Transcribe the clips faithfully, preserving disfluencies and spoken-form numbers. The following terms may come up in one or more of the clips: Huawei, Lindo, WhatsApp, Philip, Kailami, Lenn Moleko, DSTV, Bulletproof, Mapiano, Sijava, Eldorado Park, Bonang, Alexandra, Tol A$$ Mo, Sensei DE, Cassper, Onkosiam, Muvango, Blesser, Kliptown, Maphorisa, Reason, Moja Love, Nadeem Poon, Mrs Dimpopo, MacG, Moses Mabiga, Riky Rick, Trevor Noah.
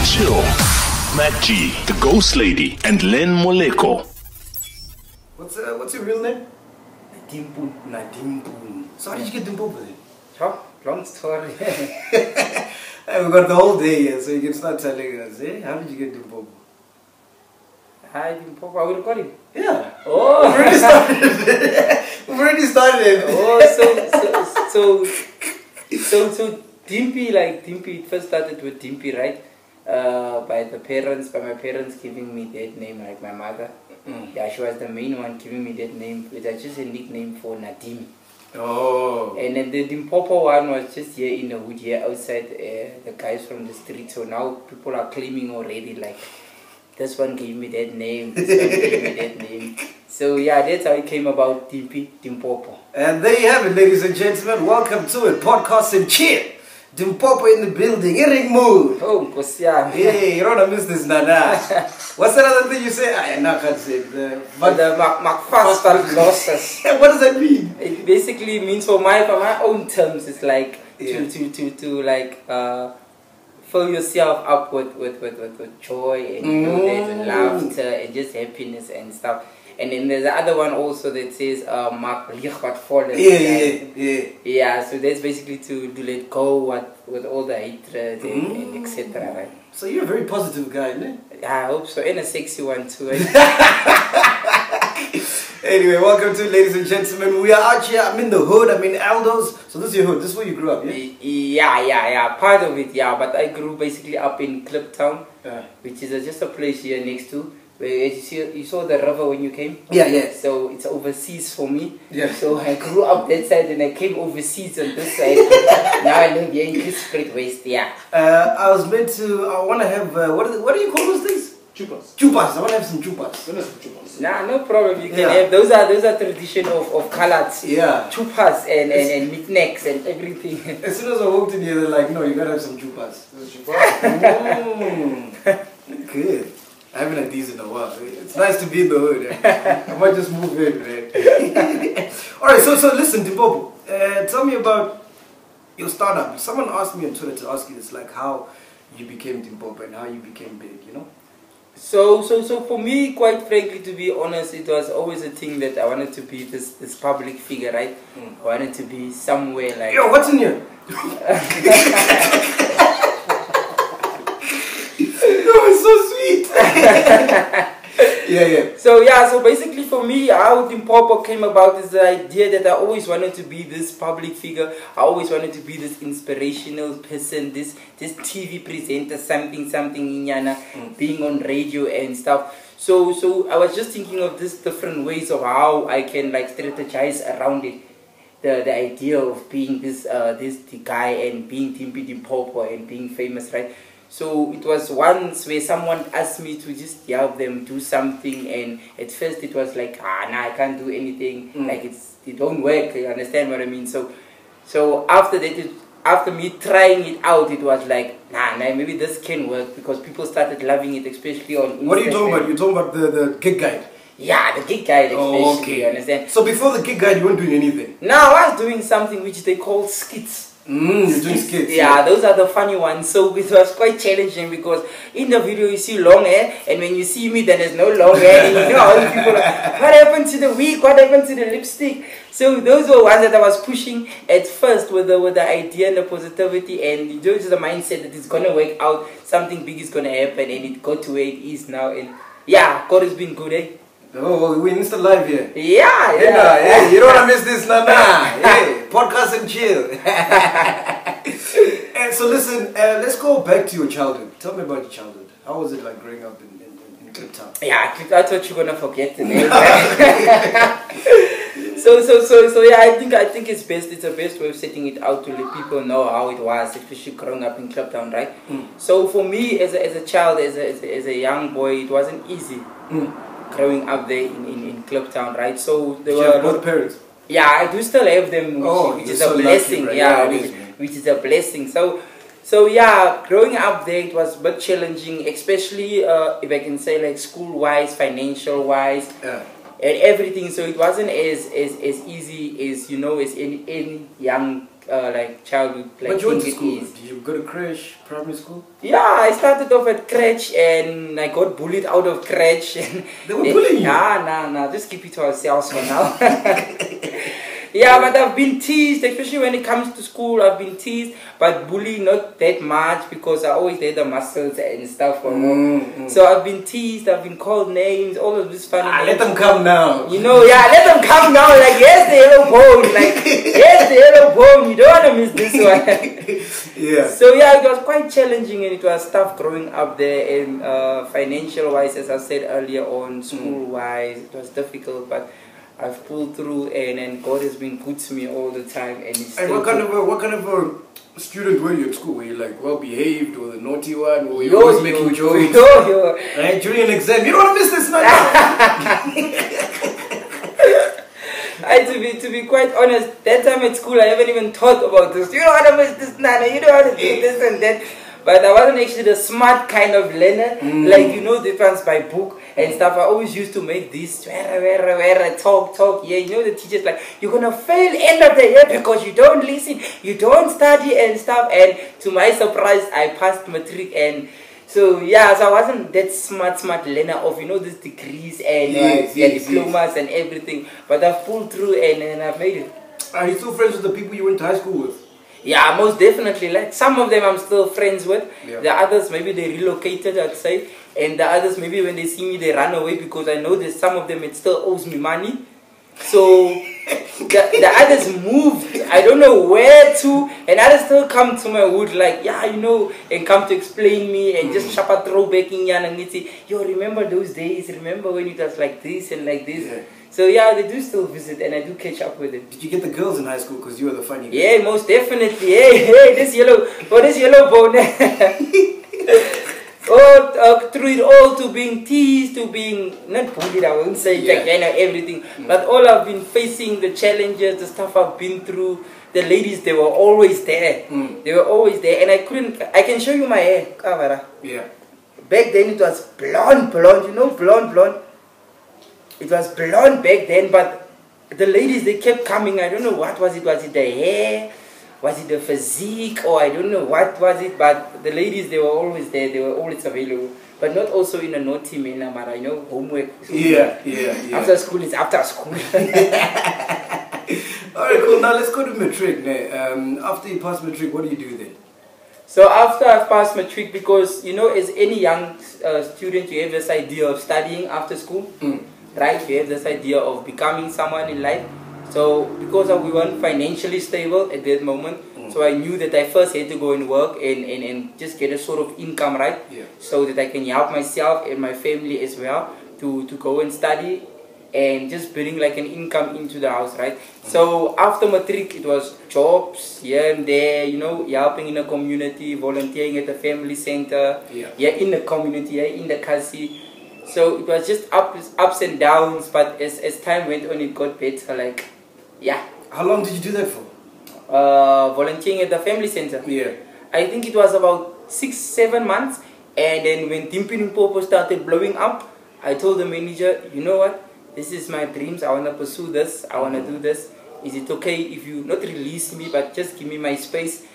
and chill. Mac G, the Ghost Lady, and Lenn Moleko. What's uh, what's your real name? Nadeem Poon. Nadeem Poon. So how did you get Dimple with it? Huh? Long story. We've got the whole day here, so you can start telling us, eh? How did you get Dimple? Hi, Dimple. Are we recording? Yeah. Oh, we've already started. We've already started. Oh, so so so so so Dimpy, like Dimpy, it first started with Dimpy, right? Uh, by the parents, by my parents giving me that name, like my mother. Mm. Yeah, she was the main one giving me that name, which I just a nickname for Nadeem. Oh. And then the Dimpopo one was just here in the wood, here outside, uh, the guys from the street. So now people are claiming already, like, this one gave me that name, this one gave me that name. So yeah, that's how it came about, Dimpy, Dimpopo. And there you have it, ladies and gentlemen. Welcome to it, podcast and cheer. Dimpopo in the building, eating mood. Oh, Onkosiam. Hey, you don't want to miss this, Nana. What's another thing you say? I can't say it. But the Maphorisa losses. What does that mean? It basically means, for my for my own terms, it's like, yeah, to, to, to, to like uh, fill yourself up with, with, with, with, with joy and mm. goodness and laughter and just happiness and stuff. And then there's the other one also that says, uh, yeah, yeah, yeah. Yeah, so that's basically to, to let go with, with all the hatred and, mm. and et cetera, right? So you're a very positive guy, isn't it? I hope so, and a sexy one too. Anyway, welcome to it, ladies and gentlemen. We are out here, I'm in the hood, I'm in Aldo's. So this is your hood, this is where you grew up, yeah? Yeah, yeah, yeah, part of it, yeah. But I grew basically up in Kliptown, uh. which is just a place here next to. You, see, you saw the river when you came? Yeah, yeah. So it's overseas for me. Yeah. So I grew up that side and I came overseas on this side. Now I live here in Cassper West, yeah. Uh, I was meant to, I want to have, uh, what, is, what do you call those things? Chupas. Chupas, I want to have some chupas. I want to have some chupas. Nah, no problem, you can yeah. have, those are those are tradition of, of colors. Yeah. Chupas and, and, and knickknacks and everything. As soon as I walked in here, they're like, no, you gotta have some chupas. Chupas? Mm. Good. I haven't had these in a while. It's nice to be in the hood. Eh? I might just move in, man. Alright, so so listen, Dimpopo, uh, tell me about your startup. Someone asked me on Twitter to ask you this, like how you became Dimpopo and how you became big, you know? So, so, so for me, quite frankly, to be honest, it was always a thing that I wanted to be this, this public figure, right? Mm. I wanted to be somewhere like... Yo, what's in here? yeah, yeah. So yeah, so basically for me, how Dimpopo came about is the idea that I always wanted to be this public figure. I always wanted to be this inspirational person, this this T V presenter, something something inyana, mm. being on radio and stuff. So so I was just thinking of these different ways of how I can like strategize around it. The the idea of being this uh this the guy and being Dimpy Dimpopo and being famous, right? So it was once where someone asked me to just help them do something, and at first it was like, ah, nah, I can't do anything. Mm. Like it's it don't work. You understand what I mean? So, so after that, it, after me trying it out, it was like, nah, nah, maybe this can work because people started loving it, especially on Instagram. What are you talking about? You talking about the the gig guide? Yeah, the gig guide, especially. Oh, okay. You understand? So before the gig guide, you weren't doing anything. No, I was doing something which they call skits. Mm, you're doing skits, yeah, yeah, those are the funny ones. So it was quite challenging because in the video you see long hair, and when you see me, then there's no long hair. And you know how people are, what happened to the wig? What happened to the lipstick? So those were ones that I was pushing at first with the with the idea and the positivity and you know, just the mindset that it's gonna work out. Something big is gonna happen, and it got to where it is now. And yeah, God has been good, eh? Oh, we're Insta Live here. Yeah, yeah. yeah, yeah. You don't want to miss this, Nana. Hey, podcast and chill. And so listen, uh, let's go back to your childhood. Tell me about your childhood. How was it like growing up in, in, in Kliptown? Yeah, I thought you were going to forget the name. so, so, so, so, yeah, I think, I think it's best, it's the best way of setting it out to let people know how it was, especially growing up in Kliptown, right? Mm. So for me, as a, as a child, as a, as a, as a young boy, it wasn't easy. Mm. Growing up there in, in, in Kliptown, right? So there were. You have both parents? Yeah, I do still have them, which, oh, which is a so blessing. Lucky, right? Yeah, yeah, which, which is a blessing. So, so yeah, growing up there, it was a bit challenging, especially uh, if I can say, like school-wise, financial-wise, yeah. and everything. So it wasn't as as, as easy as you know as any, any young uh, like childhood like but you went to school? Did you go to crèche, primary school? Yeah, I started off at crèche and I got bullied out of crèche. They were bullying you? Nah, nah, nah. Just keep it to ourselves for now. Yeah, but I've been teased, especially when it comes to school. I've been teased, but bullied not that much because I always had the muscles and stuff. For mm-hmm. So I've been teased, I've been called names, all of this funny. Ah, let them come now. You know, yeah, let them come now. Like, yes, the yellow bone. Like, yes, the yellow bone. You don't want to miss this one. Yeah. So, yeah, it was quite challenging and it was tough growing up there. And uh, financial wise, as I said earlier on, school wise, it was difficult, but I've pulled through, and, and God has been good to me all the time. And, it's and what, kind of a, what kind of a student were you at school? Were you like well behaved or the naughty one? Or were you yo, always yo, making jokes? Yo, yo. Right? During an exam, you don't want to miss this night. I, to, be, to be quite honest, that time at school I haven't even thought about this. You don't want to miss this nana, you don't want to do this and that. But I wasn't actually the smart kind of learner. Mm. Like, you know, the difference by book and stuff. I always used to make this talk, talk. Yeah, you know, the teacher's like, you're going to fail end of the year because you don't listen, you don't study and stuff. And to my surprise, I passed matric. And so, yeah, so I wasn't that smart, smart learner of, you know, these degrees and yes, uh, yes, diplomas yes. and everything. But I pulled through and, and I made it. Are you still friends with the people you went to high school with? Yeah, most definitely. Like some of them I'm still friends with. Yeah. The others maybe they relocated outside, and the others maybe when they see me they run away because I know that some of them it still owes me money. So the, the others moved. I don't know where to, and others still come to my wood like yeah, you know, and come to explain me and mm. just shapa throwback in yan and they say, yo, remember those days? Remember when it was like this and like this? Yeah. So yeah, they do still visit and I do catch up with them. Did you get the girls in high school because you were the funny girl? Yeah, most definitely. Hey, hey, this yellow, oh, this yellow bone. oh, uh, through it all to being teased, to being, not bullied, I won't say, yeah. like, you know, everything. Mm. But all I've been facing, the challenges, the stuff I've been through, the ladies, they were always there. Mm. They were always there and I couldn't, I can show you my hair, Kavara. Yeah. Back then it was blonde, blonde, you know, blonde, blonde. It was blonde back then, but the ladies, they kept coming. I don't know what was it. Was it the hair? Was it the physique? Or I don't know what was it. But the ladies, they were always there. They were always available. But not also in a naughty manner, but I know homework. Yeah, yeah, yeah. After school, it's after school. All right, cool. Now let's go to matric. Um, after you pass matric, what do you do then? So after I passed matric, because, you know, as any young uh, student, you have this idea of studying after school. Mm. Right, you have this idea of becoming someone in life. So because we weren't financially stable at that moment, mm. so I knew that I first had to go and work and, and, and just get a sort of income, right? Yeah. So that I can help myself and my family as well to, to go and study and just bring like an income into the house, right? Mm. So after matric, it was jobs here and there, you know, helping in the community, volunteering at the family center, yeah, yeah in the community, yeah, in the kasi. So it was just ups, ups and downs, but as, as time went on, it got better, like, yeah. How long did you do that for? Uh, volunteering at the family center. Yeah. I think it was about six, seven months, and then when Dimpin Popo started blowing up, I told the manager, you know what, this is my dreams, I want to pursue this, I want to do this. Is it okay if you not release me, but just give me my space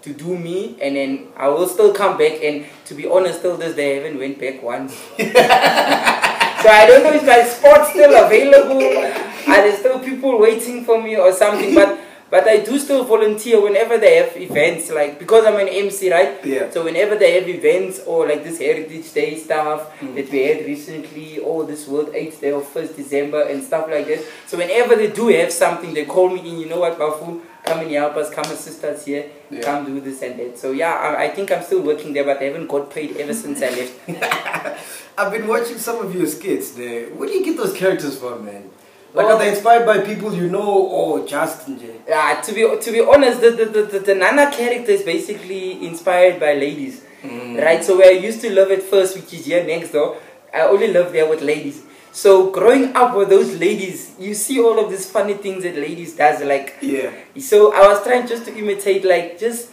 to do me, and then I will still come back, and to be honest, till this day I haven't went back once. So I don't know if my spot's still available, are there still people waiting for me or something, but but I do still volunteer whenever they have events, like, because I'm an M C, right? Yeah. So whenever they have events, or like this Heritage Day stuff mm. that we had recently, or this World AIDS Day of first December and stuff like that. So whenever they do have something, they call me in, you know what, Bafu, come and help us, come assist us here, yeah. come do this and that. So yeah, I, I think I'm still working there, but I haven't got paid ever since I left. I've been watching some of your skits there. Where do you get those characters from, man? Like, oh, are they inspired by people you know or just yeah, to be to be honest, the, the, the, the Nana character is basically inspired by ladies. Mm. Right? So where I used to live at first, which is here next door, I only live there with ladies. So growing up with those ladies, you see all of these funny things that ladies does, like yeah. So I was trying just to imitate, like, just,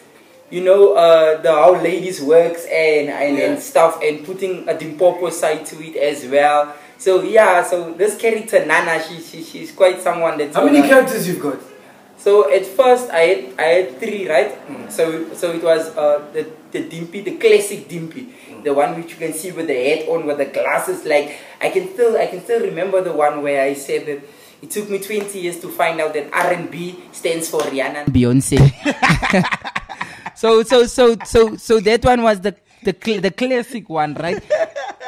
you know, uh, the how ladies works and and, yeah. and stuff, and putting a Dimpopo side to it as well. So yeah, so this character Nana, she, she she's quite someone that. How many characters you've got? So at first I had, I had three, right? Mm. So so it was uh, the, the dimpy, the classic dimpy, mm. the one which you can see with the hat on, with the glasses. Like I can still I can still remember the one where I said that it took me twenty years to find out that R and B stands for Rihanna and Beyonce. so so so so so that one was the the cl the classic one, right?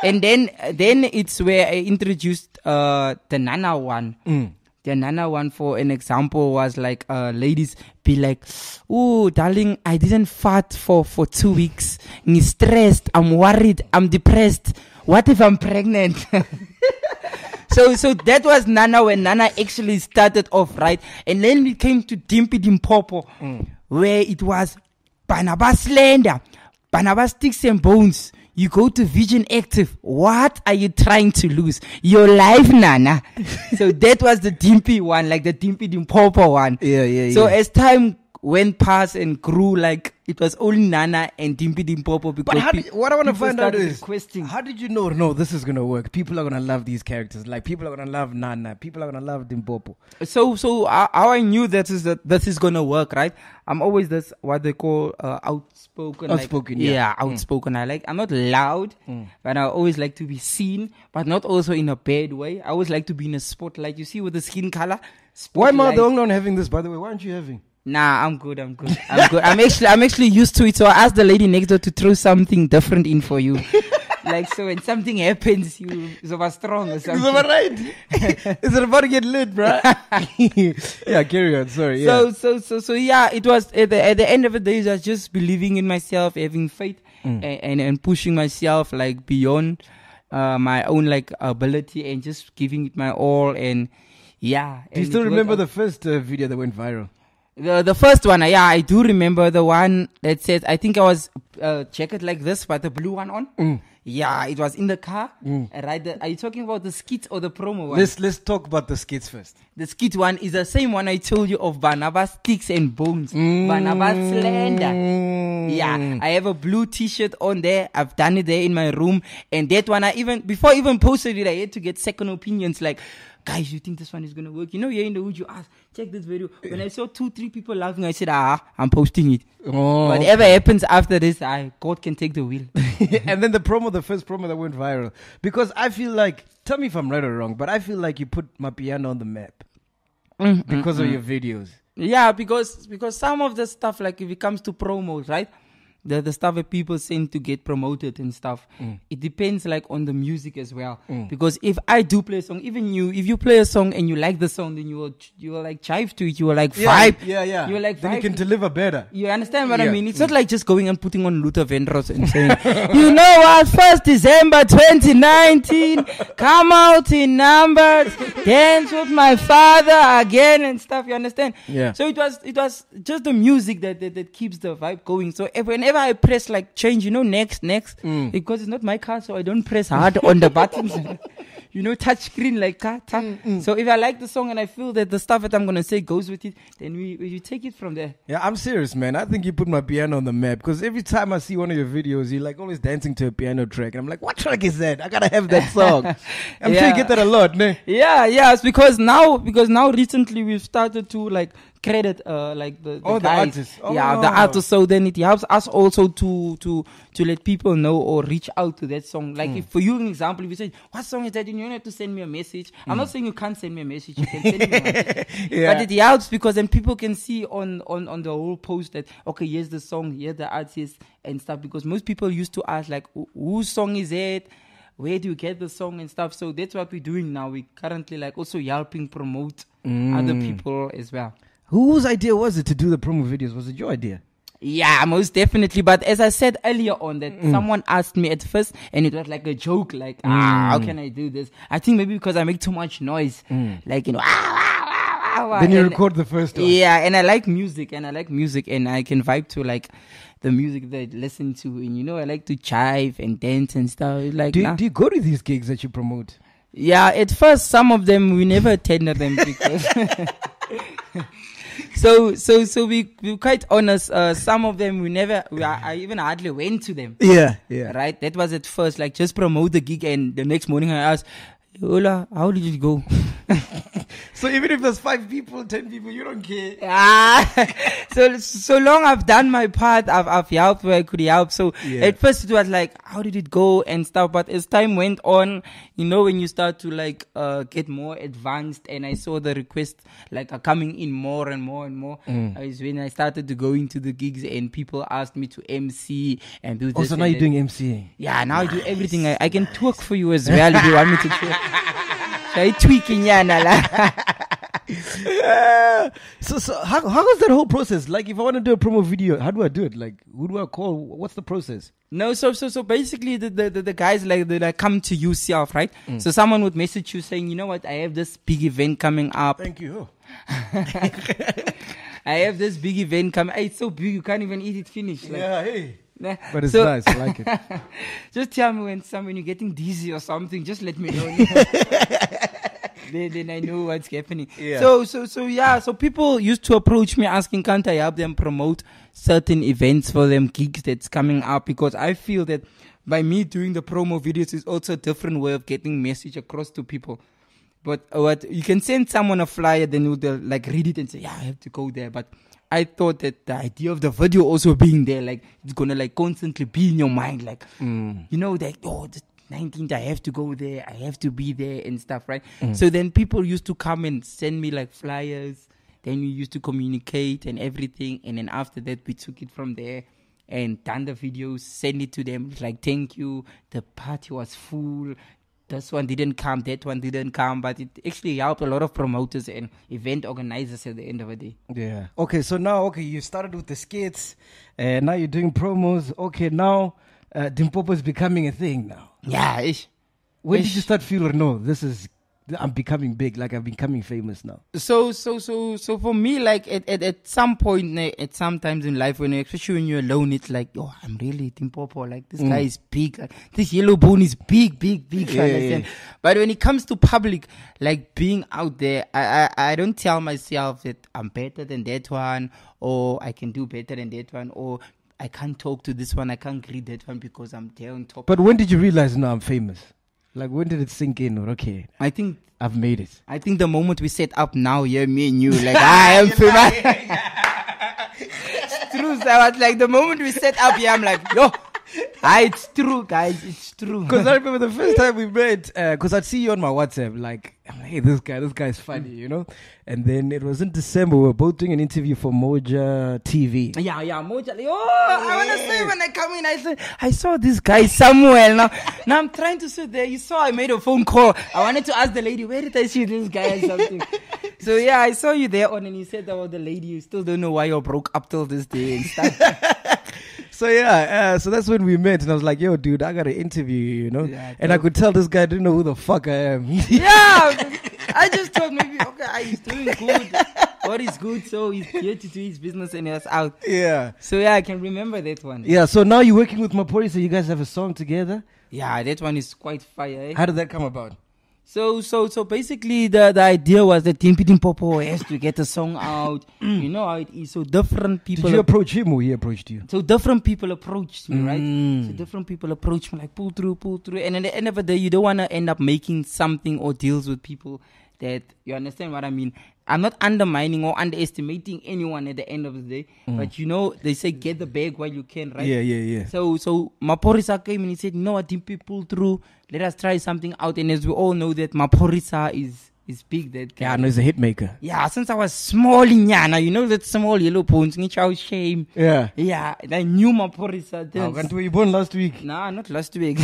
And then then it's where I introduced uh, the Nana one. Mm. The Nana one, for an example, was like uh, ladies be like, "Oh, darling, I didn't fart for, for two weeks. I'm stressed. I'm worried. I'm depressed. What if I'm pregnant?" so so that was Nana, when Nana actually started off, right? And then we came to Dimpy Dimpopo, mm. where it was Banaba Slender, Banaba Sticks and Bones. You go to Vision Active. What are you trying to lose? Your life, Nana. So that was the Dimpy one, like the Dimpy Dimpopo one. Yeah, yeah, so yeah. So as time went past and grew, like, it was only Nana and Dimpy Dimpopo. Because but how did, what I want to find out is, requesting. how did you know, no, this is going to work? People are going to love these characters. Like, people are going to love Nana. People are going to love Dimpopo. So, so uh, how I knew that is that this is going to work, right? I'm always this, what they call, uh, outspoken. Outspoken, like, yeah. Yeah, outspoken. Mm. I like, I'm not loud, mm. but I always like to be seen, but not also in a bad way. I always like to be in a spotlight. You see, with the skin color. Spotlight. Why am I the only one having this, by the way? Why aren't you having? Nah, I'm good, I'm good, I'm good. I'm actually, I'm actually used to it. So I asked the lady next door to throw something different in for you. Like, so when something happens, you over strong or something. It's right. It's about to get lit, bro. Yeah, carry on. Sorry. Yeah. So, so, so, so, yeah. It was at the at the end of the day, it was just believing in myself, having faith, mm. and, and and pushing myself like beyond uh, my own like ability, and just giving it my all. And yeah. Do you still remember the first uh, video that went viral? The the first one, yeah, I do remember the one that says, I think I was uh, jacket like this, but the blue one on. Mm. Yeah, it was in the car. Mm. Right? The, are you talking about the skit or the promo one? Let's let's talk about the skits first. The skit one is the same one I told you of Barnabas Sticks and Bones. Mm. Barnabas Slender. Yeah, I have a blue T-shirt on there. I've done it there in my room. And that one, I even, before I even posted it, I had to get second opinions like, "Guys, you think this one is going to work? You know, you're in the hood, you ask, check this video." When I saw two, three people laughing, I said, ah, I'm posting it. Oh, Whatever okay. happens after this, I, God can take the wheel. And then the promo, the first promo that went viral. Because I feel like, tell me if I'm right or wrong, but I feel like you put Mapiano on the map mm-hmm. because mm-hmm. of your videos. Yeah, because, because some of the stuff, like if it comes to promos, right? The, the stuff that people seem to get promoted and stuff. Mm. It depends like on the music as well. Mm. Because if I do play a song, even you, if you play a song and you like the song, then you will, you will like jive to it. You will like vibe. Yeah, yeah. yeah. You will like vibe. Then you can deliver better. You understand what yeah. I mean? It's mm. not like just going and putting on Luther Vandross and saying, "You know what? first December twenty nineteen, come out in numbers, dance with my father again," and stuff. You understand? Yeah. So it was, it was just the music that, that, that keeps the vibe going. So whenever I press like change, you know, next, next, mm. because it's not my car, so I don't press hard on the buttons. You know, touch screen like car. Mm -mm. So if I like the song and I feel that the stuff that I'm gonna say goes with it, then we you take it from there. Yeah, I'm serious, man. I think you put my piano on the map, because every time I see one of your videos, you're like always dancing to a piano track, and I'm like, what track is that? I gotta have that song. I'm yeah. sure you get that a lot, man. Yeah, yeah. It's because now, because now recently we've started to like credit uh like the, the oh, guys, the artists. Oh. Yeah, the artists. So then it helps us also to to to let people know or reach out to that song. Like mm. if for you, an example, if you say, "What song is that?" You don't have to send me a message. Mm. I'm not saying you can't send me a message. You can send me one. Yeah. But it helps because then people can see on on on the whole post that, okay, here's the song, here's the artist and stuff. Because most people used to ask like, "Whose song is it? Where do you get the song and stuff?" So that's what we're doing now. We're currently like also helping promote mm. other people as well. Whose idea was it to do the promo videos? Was it your idea? Yeah, most definitely. But as I said earlier on, that mm. someone asked me at first, and it was like a joke, like, ah, mm. how can I do this? I think maybe because I make too much noise, mm. like, you know, ah, ah, ah, ah. Then you and, record the first one. Yeah, and I like music, and I like music, and I can vibe to like the music that I listen to, and you know, I like to jive and dance and stuff. Like, do you, nah. do you go to these gigs that you promote? Yeah, at first, some of them we never attended them because. So, so, so we, we're quite honest, uh, some of them we never, we, I, I even hardly went to them. Yeah, yeah. Right? That was at first, like, just promote the gig, and the next morning I asked, "Hola, how did it go?" So even if there's five people, ten people, you don't care. Ah, so so long I've done my part. I've I've helped where I could help. So yeah. At first it was like, how did it go and stuff. But as time went on, you know, when you start to like uh, get more advanced, and I saw the requests like are coming in more and more and more. Mm. Is when I started to go into the gigs and people asked me to M C and do this. Oh, so now you're doing M C? Yeah, now nice. I do everything. I, I can nice. twerk for you as well if you want me to twerk. I tweaking, yeah, Nala. So, so how how is that whole process? Like, if I want to do a promo video, how do I do it? Like, who do I call? What's the process? No, so so so basically, the the, the guys like they like come to you self, right? Mm. So someone would message you saying, you know what, I have this big event coming up. Thank you. I have this big event coming. It's so big you can't even eat it finished. Like, yeah, hey. But it's so, nice, I like it. Just tell me when some, when you're getting dizzy or something, just let me know. then, then I know what's happening. Yeah. So, so, so yeah, so people used to approach me asking, can't I help them promote certain events for them, gigs that's coming up? Because I feel that by me doing the promo videos is also a different way of getting message across to people. But what you can send someone a flyer, then they'll like read it and say, yeah, I have to go there. But I thought that the idea of the video also being there, like, it's going to, like, constantly be in your mind. Like, mm. you know, like, oh, the nineteenth, I have to go there. I have to be there and stuff, right? Mm. So then people used to come and send me, like, flyers. Then we used to communicate and everything. And then after that, we took it from there and done the videos, send it to them. Like, thank you. The party was full. This one didn't come. That one didn't come. But it actually helped a lot of promoters and event organizers at the end of the day. Yeah. Okay. So now, okay, you started with the skits. And now you're doing promos. Okay. Now, uh, Dimpopo is becoming a thing now. Yeah. Ish. When ish. did you start feeling, no, this is, I'm becoming big. Like, I'm becoming famous now. So, so, so, so for me, like, at, at, at some point, at some times in life, when especially when you're alone, it's like, oh, I'm really Dimpopo. Like, this mm. guy is big. Like, this yellow bone is big, big, big. Yeah, yeah. But when it comes to public, like, being out there, I, I, I don't tell myself that I'm better than that one, or I can do better than that one, or I can't talk to this one, I can't greet that one because I'm there on top. But when did you realize, no, I'm famous? Like, when did it sink in? Or okay, I think I've made it. I think the moment we set up now, yeah, me and you, like, I am famous. It's true. So I was like, the moment we set up, yeah, I'm like, yo, ah, it's true, guys, it's true. Because I remember the first time we met, because uh, I'd see you on my WhatsApp, like, I'm like, hey, this guy, this guy's funny, you know? And then it was in December, we were both doing an interview for Moja T V. Yeah, yeah, Moja. Like, oh, yeah. I want to say when I come in, I said, I saw this guy somewhere. Now, now I'm trying to sit there. You saw I made a phone call. I wanted to ask the lady, where did I see this guy or something? So, yeah, I saw you there on, and you said about the lady, you still don't know why you're broke up till this day and stuff. So, yeah, uh, so that's when we met. And I was like, yo, dude, I got to interview you, you know? Yeah, I and I could tell this guy didn't know who the fuck I am. Yeah. I just thought maybe, okay, he's doing good. What is good, so he's here to do his business and he's out. Yeah. So, yeah, I can remember that one. Yeah, so now you're working with Maphorisa, so you guys have a song together? Yeah, that one is quite fire, eh? How did that come about? So, so, so basically the, the idea was that Dimpi Dimpopo has to get a song out. You know how it is. So different people. Did you approach him or he approached you? So different people approached me, right? Mm. So different people approached me like pull through, pull through. And at the end of the day, you don't want to end up making something or deals with people that, you understand what I mean? I'm not undermining or underestimating anyone at the end of the day. Mm. But you know, they say get the bag while you can, right? Yeah, yeah, yeah. So so Maphorisa came and he said, no, I think people through, let us try something out. And as we all know that Maphorisa is is big, that guy. Yeah, no, he's a hit maker. Yeah, since I was small in Yana, you know that small yellow bones, Nichao shame. Yeah. Yeah. I knew Maphorisa. Oh, when were you born last week? Nah, not last week.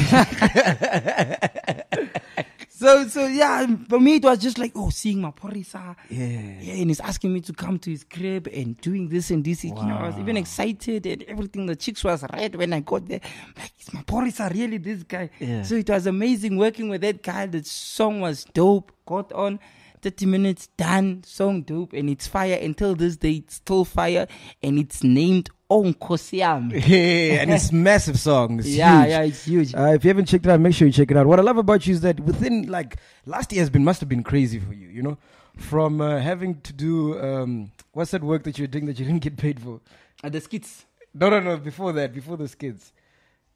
So, so yeah, for me it was just like, oh, seeing Maphorisa. Yeah. Yeah, and he's asking me to come to his crib and doing this and this. Wow. You know, I was even excited and everything. The chicks was red when I got there. Like, is Maphorisa really this guy? Yeah. So it was amazing working with that guy. The song was dope. Got on. thirty minutes, done. Song dope. And it's fire. Until this day, it's still fire. And it's named Onkosiam. Yeah, and it's massive song. It's yeah, huge. Yeah, it's huge. Uh, if you haven't checked it out, make sure you check it out. What I love about you is that within, like, last year has been, must have been crazy for you, you know? From uh, having to do, um, what's that work that you're doing that you didn't get paid for? Uh, the skits. No, no, no, before that, before the skits.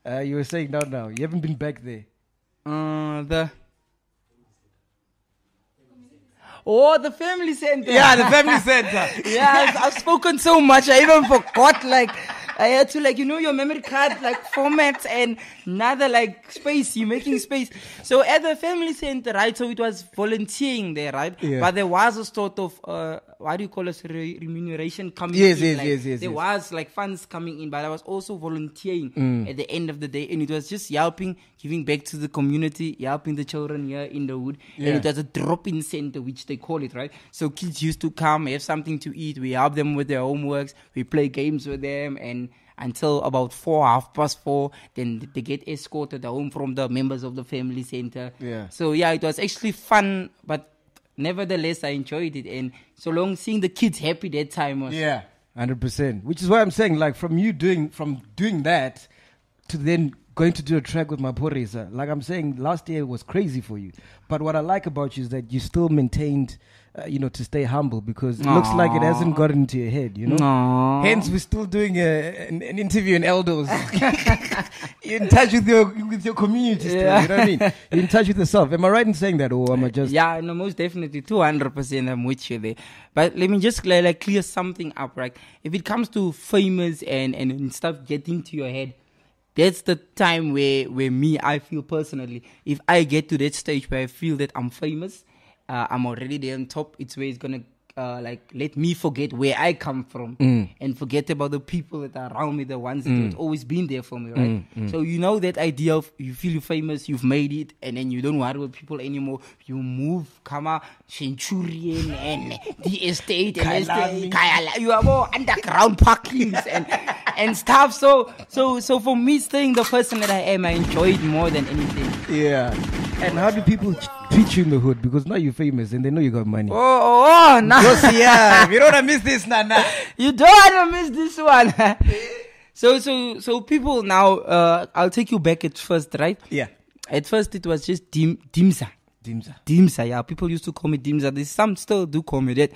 Uh, you were saying, no, no, you haven't been back there. Uh, the... Oh, the family center. Yeah, the family center. Yeah, I've, I've spoken so much. I even forgot, like, I had to, like, you know, your memory card, like, format and another, like, space. You're making space. So at the family center, right, so it was volunteering there, right? Yeah. But there was a sort of, uh, what do you call it, re remuneration coming yes, in. Yes, like, yes, yes, There yes. was, like, funds coming in, but I was also volunteering mm. at the end of the day. And it was just helping, giving back to the community, helping the children here in the wood. Yeah. And it was a drop-in center, which they call it, right? So kids used to come, have something to eat. We help them with their homeworks. We play games with them. And until about four, half past four, then they get escorted home from the members of the family center. Yeah. So, yeah, it was actually fun, but nevertheless, I enjoyed it. And so long, seeing the kids happy that time was... Yeah, one hundred percent. Which is why I'm saying, like, from you doing from doing that to then going to do a track with Maphorisa, like I'm saying, last year was crazy for you. But what I like about you is that you still maintained... Uh, you know, to stay humble, because it Aww. Looks like it hasn't gotten into your head, you know? Aww. Hence, we're still doing a, an, an interview in Eldos. You're in touch with your with your community still, yeah. You know what I mean? You're in touch with yourself. Am I right in saying that, or am I just... Yeah, no, most definitely, two hundred percent I'm with you there. But let me just clear, like, clear something up, right? If it comes to famous and, and, and stuff getting to your head, that's the time where, where me, I feel personally, if I get to that stage where I feel that I'm famous... Uh, I'm already there on top. It's where it's gonna uh, like let me forget where I come from mm. and forget about the people that are around me, the ones mm. that have always been there for me, right? Mm. Mm. So you know that idea of you feel famous, you've made it, and then you don't worry about people anymore. You move, Kama, Centurion, and the estate, and estate, Kailami. You have all underground parkings and and stuff. So so so for me, staying the person that I am, I enjoy it more than anything. Yeah. And how do people treat you in the hood? Because now you're famous and they know you got money. Oh, oh, oh nah. Yeah. You don't want to miss this, Nana. You don't want to miss this one. so, so, so people now, uh, I'll take you back at first, right? Yeah. At first, it was just dim, Dimza. Dimza. Dimza, yeah. People used to call me Dimza. They, some still do call me that.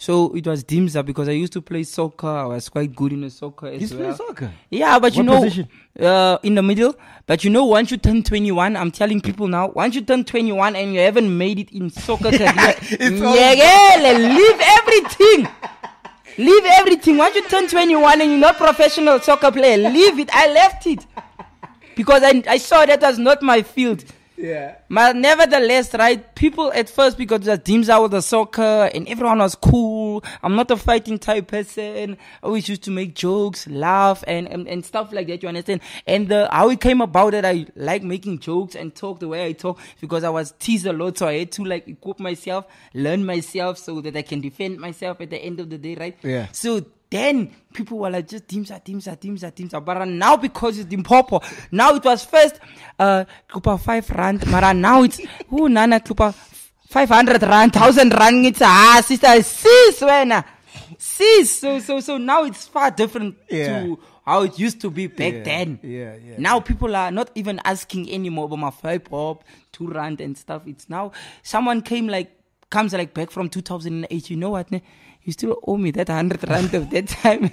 So it was Dimza because I used to play soccer. I was quite good in the soccer as He's well. You play soccer? Yeah, but what you know, position? Uh, in the middle. But you know, once you turn twenty-one, I'm telling people now, once you turn twenty-one and you haven't made it in soccer career, leave everything. Leave everything. Once you turn twenty-one and you're not a professional soccer player, leave it. I left it because I, I saw that was not my field. Yeah. But nevertheless, right, people at first, because the teams out with the soccer and everyone was cool. I'm not a fighting type person. I always used to make jokes, laugh and, and, and stuff like that, you understand? And the, how it came about that I like making jokes and talk the way I talk because I was teased a lot. So I had to like equip myself, learn myself so that I can defend myself at the end of the day, right? Yeah. So then people were like, just Dimza, Dimza, Dimza, Dimza. But now because it's Dimpopo, now it was first, uh, Kupa five rand. But now it's, oh, Nana, Kupa five hundred rand, one thousand rand. It's, ah, sister, sis, wena. Sis. So, so, so now it's far different yeah. to how it used to be back yeah. then. Yeah, yeah. Now yeah. people are not even asking anymore about my five pop, two rand and stuff. It's now, someone came like, comes like back from two thousand eight. You know what, ne? You still owe me that hundred rand of that time.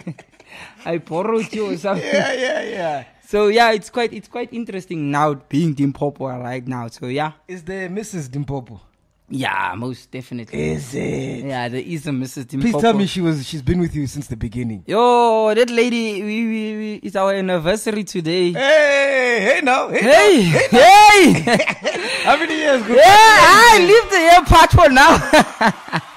I borrowed you or something. Yeah, yeah, yeah. So yeah, it's quite it's quite interesting now being Dimpopo right now. So yeah. Is there Missus Dimpopo? Yeah, most definitely. Is it? Yeah, there is a Missus Dimpopo. Please tell me she was she's been with you since the beginning. Yo, that lady, we, we, we it's our anniversary today. Hey, hey now, hey, hey, now, hey. Hey. Hey. How many years? Good yeah, I leave the year part for now.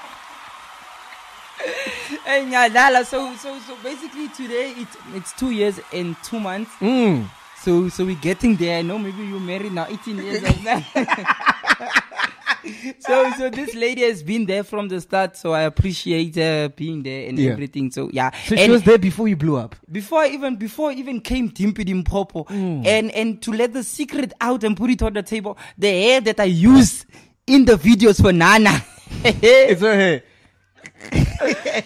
So, so, so basically today it's it's two years and two months. Mm. So, so we're getting there. I know maybe you're married now, eighteen years old now. so, so this lady has been there from the start. So I appreciate her uh, being there and yeah. everything. So yeah. So and she was there before you blew up. Before I even before I even came Dimpi Dimpopo, mm. and and to let the secret out and put it on the table, the hair that I used in the videos for Nana. It's her hair.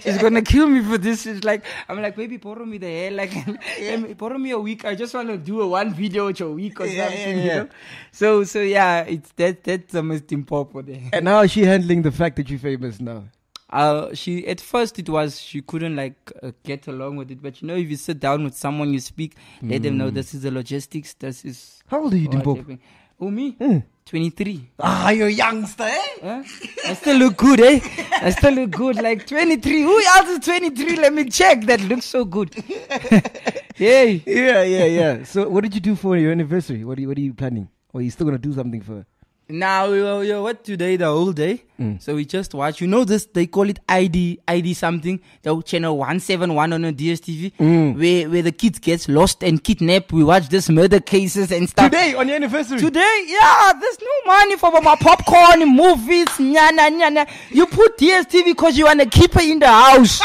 She's gonna kill me for this. She's like, I'm like, baby, borrow me the hair, like, yeah. borrow me a week. I just want to do a one video a week or yeah, something, yeah, yeah. you know. So, so yeah, it's that that's the most important thing. And how is she handling the fact that you're famous now? Uh, she at first it was she couldn't like uh, get along with it, but you know, if you sit down with someone, you speak, mm. let them know this is the logistics. This is how old are you, Dimpopo? Who, me? Mm. twenty-three. Ah, you're a youngster, eh? Huh? I still look good, eh? I still look good. Like twenty-three. Who else is twenty-three? Let me check. That looks so good. Yay. Yeah, yeah, yeah. So what did you do for your anniversary? What are you, what are you planning? Or are you still going to do something for... Now, we were what today, the whole day. Mm. So we just watch. You know this, they call it I D, I D something. The channel one seven one on a D S T V. Mm. Where, where the kids gets lost and kidnapped. We watch this murder cases and stuff. Today, on your anniversary? Today, yeah. There's no money for my popcorn, movies, nyana, nyana. You put D S T V because you want to keep it in the house.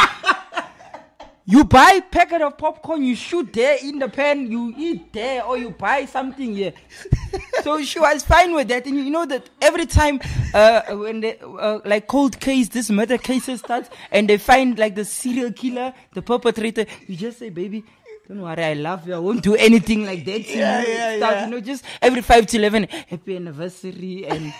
You buy a packet of popcorn, you shoot there in the pan, you eat there, or you buy something here. So she was fine with that. And you know that every time, uh, when they, uh, like cold case, this murder case starts, and they find like the serial killer, the perpetrator, you just say, baby, don't worry, I love you, I won't do anything like that. Yeah, you know, yeah, stuff, yeah. You know, just every five to eleven, happy anniversary and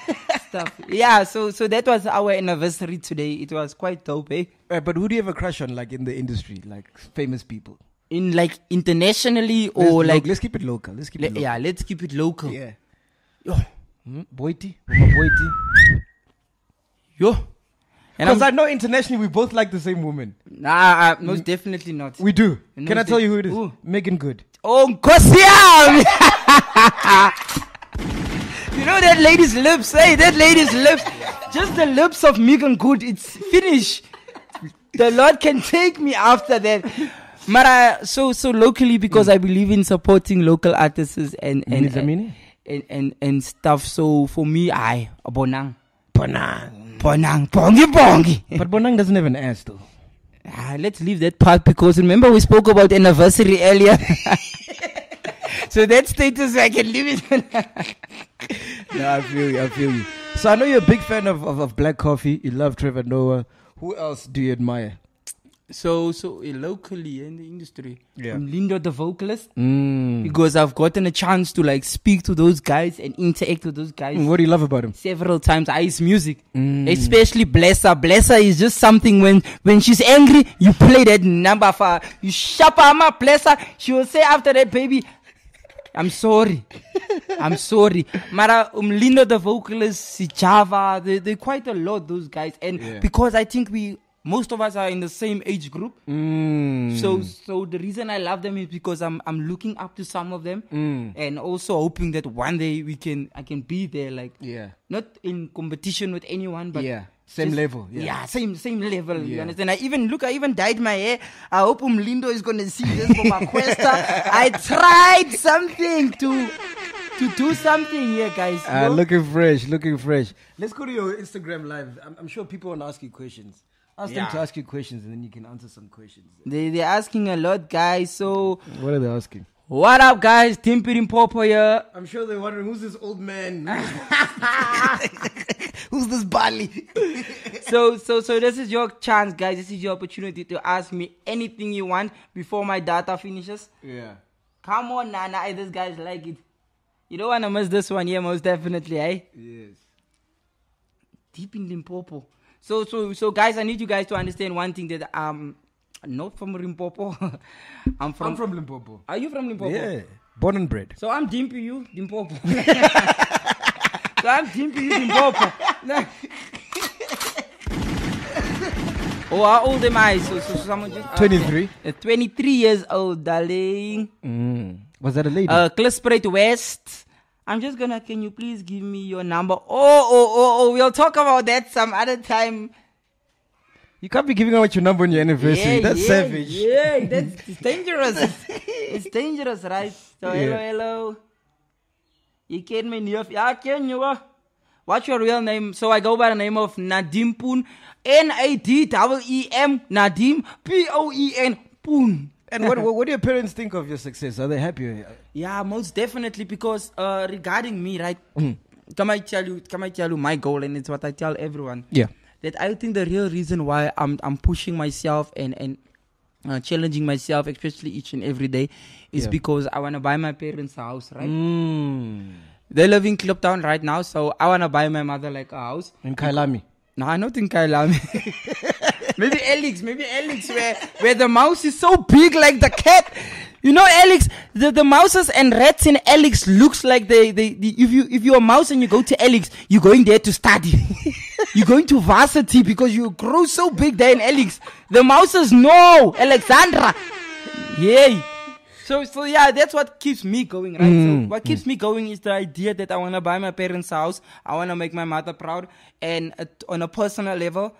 stuff. Yeah, so so that was our anniversary today. It was quite dope, eh? Right, but who do you have a crush on, like, in the industry? Like, famous people? In, like, internationally or, let's, like... Let's keep it local. Let's keep le it local. Yeah, let's keep it local. Yeah. Yo. Hmm? Boiti. Boiti. Yo. Because I know internationally we both like the same woman. Nah, uh, most definitely not. We do. Most Can I tell you who it is? Ooh. Megan Good. Onkosiam! You know that lady's lips, hey? That lady's lips. Just the lips of Megan Good. It's finished. The Lord can take me after that. Mara, so so locally, because mm. I believe in supporting local artists and and and, and, and, and, and stuff. So for me, I Bonang. Bonang. Bonang, bongi, bongi. But Bonang doesn't have an ass though. Ah, let's leave that part because remember we spoke about anniversary earlier. So that status I can leave it. No, I feel you, I feel you. So I know you're a big fan of, of, of black coffee. You love Trevor Noah. Who else do you admire? So, so uh, locally in the industry, yeah. I'm Lindo the vocalist, mm. because I've gotten a chance to like speak to those guys and interact with those guys. What do you love about him? Several times. I his music, mm. especially Blesser. Blesser is just something when, when she's angry, you play that number for her. You shapama Blesser. She will say after that, baby, I'm sorry. I'm sorry. Mara, Lindo the vocalist, Sijava, they, they're quite a lot, those guys. And yeah. because I think we, most of us are in the same age group. Mm. So so the reason I love them is because I'm I'm looking up to some of them mm. and also hoping that one day we can I can be there, like yeah. not in competition with anyone, but yeah. Same just, level. Yeah. yeah, same same level. Yeah. You understand? I even look, I even dyed my hair. I hope um Lindo is gonna see this for my questa. I tried something to to do something here, guys. Uh, looking fresh, looking fresh. Let's go to your Instagram live. I'm, I'm sure people wanna ask you questions. Ask yeah. them to ask you questions and then you can answer some questions. They, they're asking a lot, guys, so... What are they asking? What up, guys? Timpirin Popo here. I'm sure they're wondering, who's this old man? Who's this Bali? so, so, so this is your chance, guys. This is your opportunity to ask me anything you want before my data finishes. Yeah. Come on, Nana. Hey, this guy's like it. You don't want to miss this one here, most definitely, eh? Yes. Deep in Limpopo. So, so, so, guys, I need you guys to understand one thing that um, not from Limpopo. I'm from. I'm from Limpopo. Are you from Limpopo? Yeah, born and bred. So I'm Dimpy you, Limpopo. So I'm Dimpy you, Limpopo. Oh, how old am I? So, so, so someone just. Twenty-three. Uh, Twenty-three years old, darling. Mm. Was that a lady? Uh, Kliptown West. I'm just gonna, can you please give me your number? Oh, oh, oh, oh, we'll talk about that some other time. You can't be giving out your number on your anniversary. Yeah, that's yeah, savage. Yeah, that's it's dangerous. It's dangerous, right? So, yeah. hello, hello. You can me, yeah, can you? What's your real name? So, I go by the name of Nadeem Poon. N A D E E M, Nadeem, P O E N, Poon. And what, what do your parents think of your success? Are they happy? Yeah, most definitely, because uh, regarding me, right? Mm. Can I tell you? Can I tell you my goal? And it's what I tell everyone. Yeah. That I think the real reason why I'm I'm pushing myself and and uh, challenging myself, especially each and every day, is yeah. because I want to buy my parents a house, right? Mm. They live in Kliptown right now, so I want to buy my mother like a house in Kailami. No, not in Kailami. Maybe Alex, maybe Alex, where, where the mouse is so big like the cat. You know, Alex, the, the mouses and rats in Alex looks like they, they, they if you, if you're a mouse and you go to Alex, you're going there to study. You're going to varsity because you grow so big there in Alex. The mouses know, Alexandra. Yay. So, so yeah, that's what keeps me going, right? Mm. So what keeps mm. me going is the idea that I want to buy my parents' house. I want to make my mother proud. And uh, on a personal level,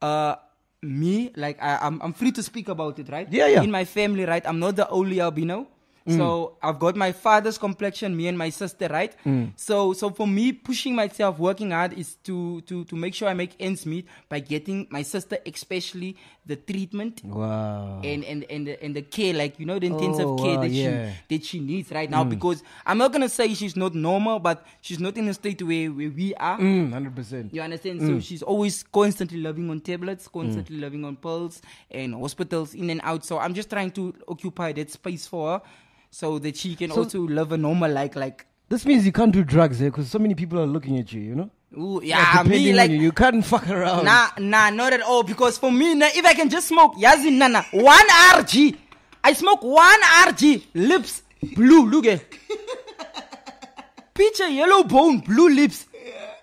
uh, me, like, I, I'm, I'm free to speak about it, right? Yeah, yeah. In my family, right, I'm not the only albino. Mm. So I've got my father's complexion, me and my sister, right? Mm. So, so for me, pushing myself, working hard is to, to, to make sure I make ends meet by getting my sister, especially the treatment. Wow. And, and, and, the, and the care, like, you know, the intensive oh, care wow, that, yeah. she, that she needs right now. Mm. Because I'm not going to say she's not normal, but she's not in a state where, where we are. Mm, one hundred percent. You understand? Mm. So she's always constantly loving on tablets, constantly mm. loving on pills and hospitals in and out. So I'm just trying to occupy that space for her. So that she can so also love a normal like like. This means you can't do drugs there, eh? Because so many people are looking at you, you know. Ooh, yeah, like, me like you. you can't fuck around. Nah, nah, not at all. Because for me, nah, if I can just smoke Yazin Nana one R G, I smoke one R G. Lips blue, look at. Picture yellow bone, blue lips.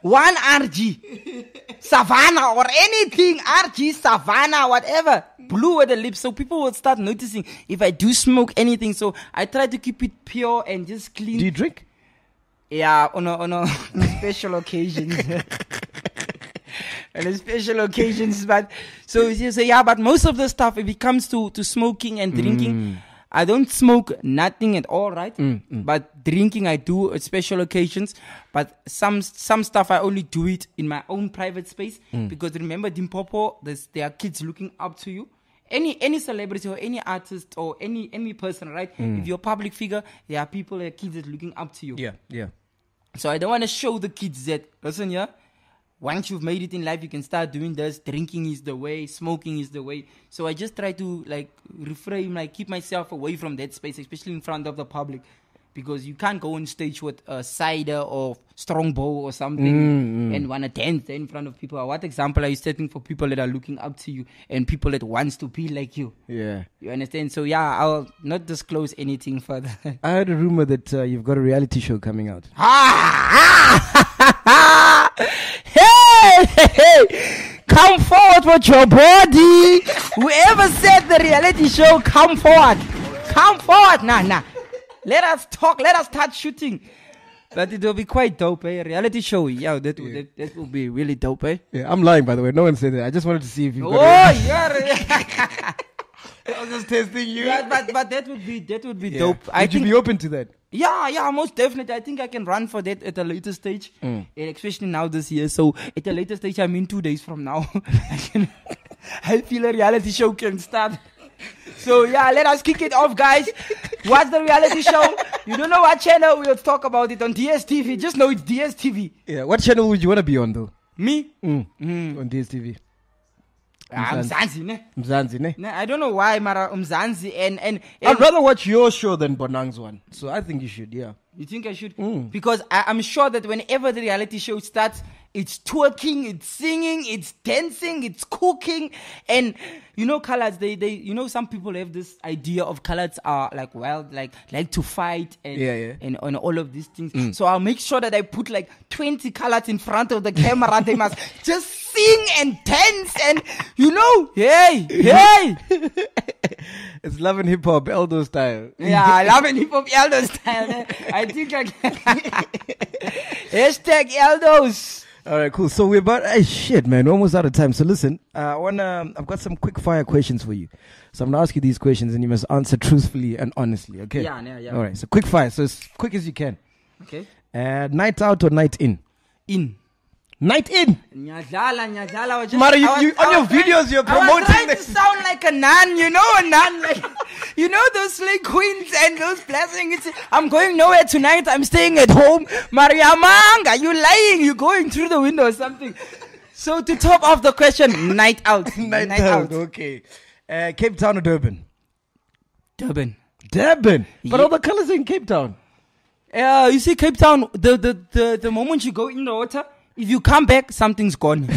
One R G, Savannah or anything, R G, Savannah, whatever, blue with the lips. So people will start noticing if I do smoke anything. So I try to keep it pure and just clean. Do you drink? Yeah, on a, on a special occasions. On a special occasions, but so, so yeah, but most of the stuff, if it comes to, to smoking and drinking, mm. I don't smoke nothing at all, right? Mm, mm. But drinking I do at special occasions. But some some stuff I only do it in my own private space. Mm. Because remember, Dimpopo, there are kids looking up to you. Any any celebrity or any artist or any any person, right? Mm. If you're a public figure, there are people, there are kids that are looking up to you. Yeah, yeah. So I don't want to show the kids that, listen, yeah? Once you've made it in life, you can start doing this. Drinking is the way. Smoking is the way. So I just try to, like, refrain, like, keep myself away from that space, especially in front of the public. Because you can't go on stage with a cider or strongbow or something mm, mm. and want to dance in front of people. What example are you setting for people that are looking up to you and people that wants to be like you? Yeah. You understand? So, yeah, I'll not disclose anything further. I heard a rumor that uh, you've got a reality show coming out. Hey, hey, hey, come forward with your body. Whoever said the reality show, come forward. Come forward. Nah, nah. Let us talk. Let us start shooting. But it will be quite dope, eh? A reality show. Yeah, that, yeah. Will, that, that will be really dope, eh? Yeah, I'm lying, by the way. No one said that. I just wanted to see if you got it. Oh, yeah. I was just testing you. Yeah, but, but that would be, that would be yeah. dope. Would I you be open to that? Yeah, yeah, most definitely. I think I can run for that at a later stage, mm. especially now this year. So at a later stage, I mean two days from now, I, can, I feel a reality show can start. So yeah, let us kick it off, guys. What's the reality show? You don't know what channel? We'll talk about it on D S T V. Just know it's D S T V. Yeah, what channel would you want to be on though? Me? Mm. Mm. On D S T V. Ah, Mzanzi, ne? Mzanzi, ne? Nah, I don't know why, Mara Mzanzi and, and and I'd rather watch your show than Bonang's one. So I think you should, yeah. You think I should? Mm. Because I, I'm sure that whenever the reality show starts, it's twerking, it's singing, it's dancing, it's cooking, and you know, coloreds. They they you know, some people have this idea of coloreds are like wild, like like to fight and yeah, yeah. and on all of these things. Mm. So I'll make sure that I put like twenty coloreds in front of the camera. They must just sing and dance and, you know, hey, hey. It's Love and Hip Hop, Eldo style. Yeah, Love and Hip Hop, Eldo style. I think I can. Hashtag Eldos. All right, cool. So we're about, hey, shit, man, we're almost out of time. So listen, uh, I wanna, I've got some quick fire questions for you. So I'm going to ask you these questions and you must answer truthfully and honestly, okay? Yeah, yeah, yeah. All right, so quick fire. So as quick as you can. Okay. Uh, night out or night in? In. Night in. Nyazala, nyazala. Just, Mara, you, was, you, on your trying, videos, you're promoting. I was trying them. to sound like a nun, you know, a nun. Like, you know, those slave queens and those blessings. I'm going nowhere tonight. I'm staying at home. Mariamanga, you're lying. You're going through the window or something. So to top off the question, night out. night, night out. out. Okay. Uh, Cape Town or Durban? Durban. Durban. Yeah. But all the colors in Cape Town. Uh, you see, Cape Town, the, the, the, the moment you go in the water, if you come back, something's gone.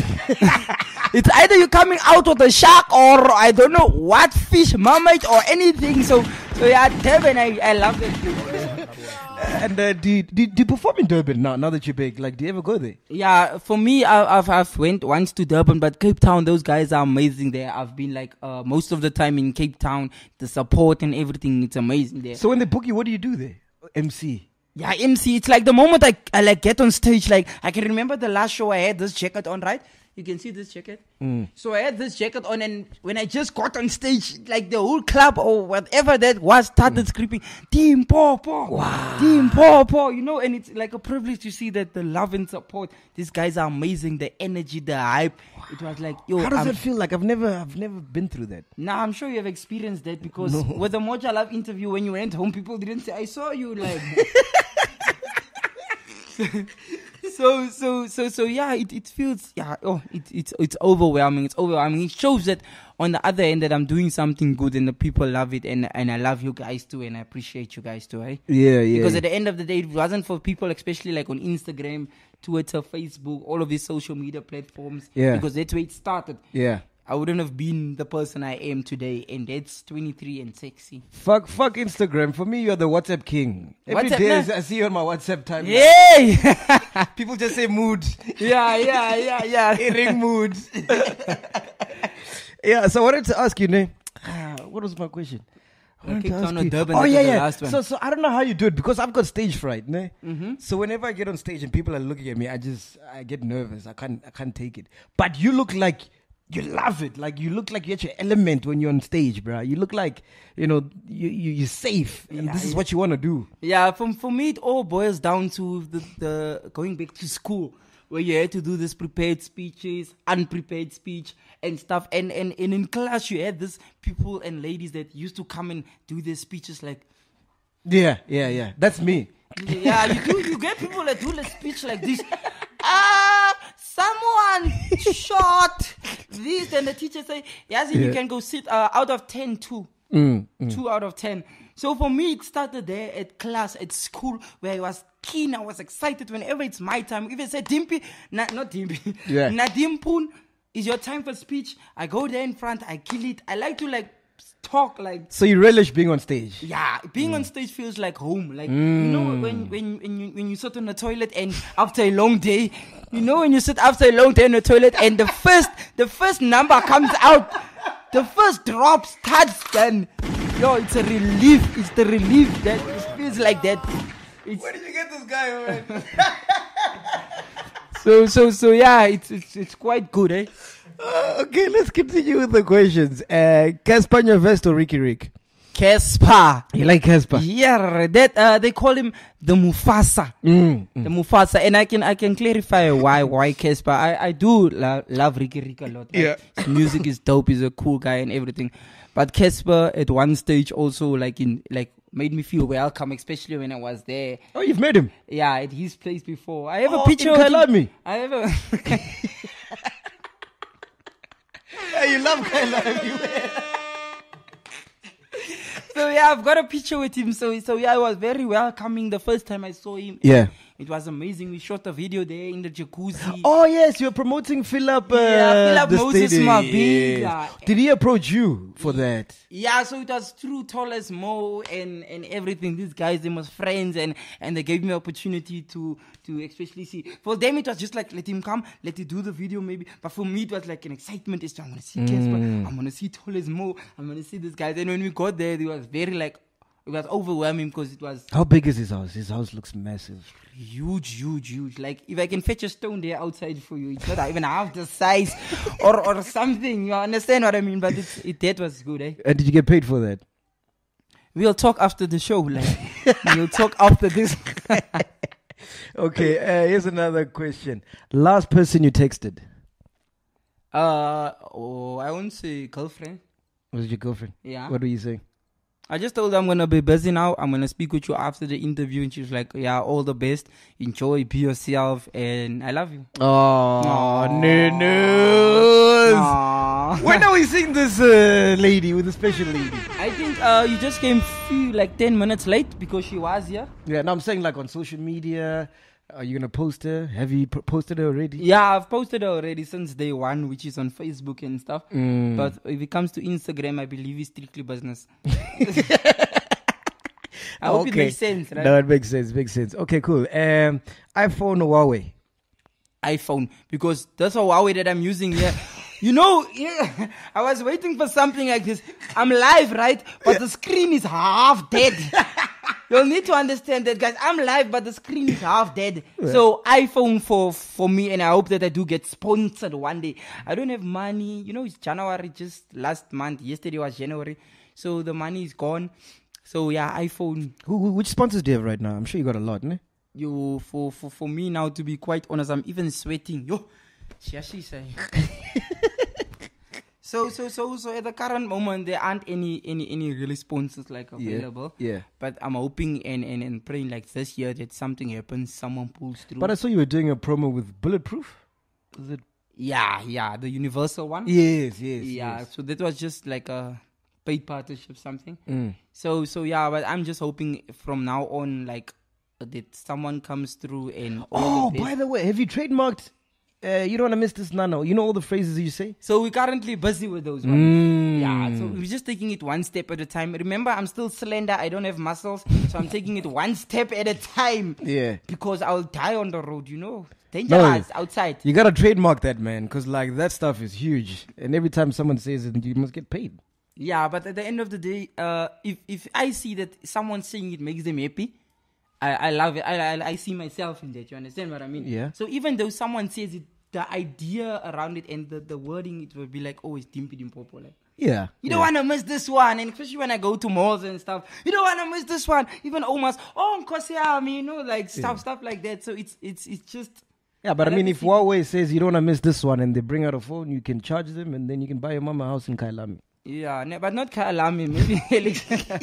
It's either you're coming out with a shark or I don't know what fish, mermaid or anything. So, so yeah, Durban, I, I love that place. And uh, do, you, do, you, do you perform in Durban now? Now that you're big, like, do you ever go there? Yeah, for me, I, I've I've went once to Durban, but Cape Town, those guys are amazing there. I've been like uh, most of the time in Cape Town, the support and everything, it's amazing there. So when they book you, what do you do there? M C. Yeah, M C. It's like the moment I, I like get on stage, like I can remember the last show I had this jacket on, right? You can see this jacket. Mm. So I had this jacket on, and when I just got on stage, like the whole club or whatever that was started mm. screaming, Team Paw Paw, wow. Team Paw Paw, you know, and it's like a privilege to see that the love and support. These guys are amazing, the energy, the hype. Wow. It was like, yo. How does I'm, it feel like? I've never, I've never been through that. Nah, I'm sure you have experienced that because no. with the Moja Love interview, when you went home, people didn't say, I saw you, like. So, so, so, so, yeah, it, it feels, yeah, oh, it, it's, it's overwhelming. It's overwhelming. It shows that on the other end that I'm doing something good and the people love it. And, and I love you guys too. And I appreciate you guys too, right? Yeah, yeah. Because at the end of the day, it wasn't for people, especially like on Instagram, Twitter, Facebook, all of these social media platforms. Yeah. Because that's where it started. Yeah. I wouldn't have been the person I am today, and that's twenty-three and sexy. Fuck, fuck Instagram. For me, you're the WhatsApp king. Every WhatsApp, day, nah? I see you on my WhatsApp time. Yay! People just say mood. Yeah, yeah, yeah, yeah. Hearing mood. Yeah. So I wanted to ask you, Nay. Uh, what was my question? I I on you. Durban, oh yeah, yeah. Last one. So, so I don't know how you do it because I've got stage fright, ne? Mm-hmm. So whenever I get on stage and people are looking at me, I just I get nervous. I can't, I can't take it. But you look like. You love it. Like, you look like you're at your element when you're on stage, bruh. You look like, you know, you, you, you're safe. And yeah, this is yeah. what you want to do. Yeah, for, for me, it all boils down to the, the going back to school, where you had to do this prepared speeches, unprepared speech, and stuff. And, and, and in class, you had this people and ladies that used to come and do their speeches like... Yeah, yeah, yeah. That's me. Yeah, you do. You get people that do the speech like this. Ah, uh, someone shot this, and the teacher say, "Yes, yeah. you can go sit uh, out of ten, two, mm, mm. two out of ten." So for me, it started there at class, at school, where I was keen, I was excited. Whenever it's my time, even say Dimpy, na not Dimpy, yeah. Nadeem Poon, is your time for speech? I go there in front, I kill it. I like to like. Talk like so you relish being on stage. Yeah, being mm. on stage feels like home. Like mm. you know when when when you, when you sit on the toilet and after a long day, you know when you sit after a long day in the toilet and the first the first number comes out, the first drop starts. Then yo, it's a relief. It's the relief that it feels like that. It's, where did you get this guy, man? so so so yeah, it's it's it's quite good, eh? Uh, okay, let's continue with the questions. Uh, Cassper Nyovest or Riky Rick? Cassper. You like Cassper? Yeah, that uh, they call him the Mufasa. Mm, mm. The Mufasa, and I can I can clarify why why Cassper. I I do lo love Riky Rick a lot. Right? Yeah, his music is dope. He's a cool guy and everything. But Cassper at one stage also like in like. made me feel welcome, especially when I was there. Oh, you've met him? Yeah, at his place before. I have oh, a picture of Kailami. I have a... Yeah, you love Kailami. So yeah, I've got a picture with him. So so yeah, I was very welcoming the first time I saw him. Yeah. It was amazing. We shot a video there in the jacuzzi. Oh, yes. You're promoting Philip. Uh, yeah, Philip Moses Mabiga. Yes. Did he approach you for that? Yeah, so it was through Tol A$$ Mo and, and everything. These guys, they were friends and, and they gave me opportunity to, to especially see. For them, it was just like, let him come, let him do the video maybe. But for me, it was like an excitement. It's, I'm going to see mm. Cassper. I'm going to see Tol A$$ Mo. I'm going to see this guy. And when we got there, it was very like, it was overwhelming because it was... How big is his house? His house looks massive. Huge, huge, huge. Like, if I can fetch a stone there outside for you, it's not even half the size or, or something. You understand what I mean? But it's, it, that was good, eh? And did you get paid for that? We'll talk after the show. Like, we'll talk after this. Okay, uh, here's another question. Last person you texted? Uh, oh, I won't say girlfriend. Was it your girlfriend? Yeah. What were you saying? I just told her I'm going to be busy now. I'm going to speak with you after the interview. And she was like, yeah, all the best. Enjoy, be yourself. And I love you. Oh, no, no. When are we seeing this uh, lady with a special lady? I think uh, you just came few, like ten minutes late because she was here. Yeah, no, I'm saying like on social media. Are you going to post her? Have you posted her already? Yeah, I've posted her already since day one, which is on Facebook and stuff. Mm. But if it comes to Instagram, I believe it's strictly business. I hope okay. it makes sense, right? No, it makes sense. Makes sense. Okay, cool. Um, iPhone or Huawei? iPhone, because that's a Huawei that I'm using here. You know, yeah, I was waiting for something like this. I'm live, right? But the screen is half dead. You'll need to understand that, guys. I'm live, but the screen is half dead. Yeah. So iPhone for, for me, and I hope that I do get sponsored one day. I don't have money. You know, it's January, just last month. Yesterday was January. So the money is gone. So, yeah, iPhone. Who, who, which sponsors do you have right now? I'm sure you got a lot, ne? Yo, for, for, for me now, to be quite honest, I'm even sweating. Yo. so so so so at the current moment there aren't any any any really sponsors like available. Yeah, yeah. But I'm hoping and, and and praying like this year that something happens, someone pulls through. But I saw you were doing a promo with Bulletproof. Is it? Yeah, yeah, the universal one. Yes, yes. Yeah, yes. So that was just like a paid partnership, something. Mm. So so yeah, but I'm just hoping from now on, like, that someone comes through and. Oh, the by the way, have you trademarked? Uh, you don't want to miss this nano. You know all the phrases you say? So we're currently busy with those ones. Mm. Yeah, so we're just taking it one step at a time. Remember, I'm still slender. I don't have muscles. So I'm taking it one step at a time. Yeah. Because I'll die on the road, you know. Dangerous, no, outside. You got to trademark that, man. Because, like, that stuff is huge. And every time someone says it, you must get paid. Yeah, but at the end of the day, uh, if, if I see that someone saying it makes them happy, I, I love it. I, I I see myself in that. You understand what I mean? Yeah. So even though someone says it, the idea around it and the, the wording, it will be like, oh, it's dimpy dimpopo. Like, yeah. You don't yeah. want to miss this one. And especially when I go to malls and stuff, you don't want to miss this one. Even Omas, oh, Onkosiam, you know, like stuff, yeah. stuff like that. So it's it's it's just... Yeah, but I, I mean, if Huawei says you don't want to miss this one and they bring out a phone, you can charge them and then you can buy your mama a house in Kailami. Yeah, no, but not Kailami, maybe Alexandra.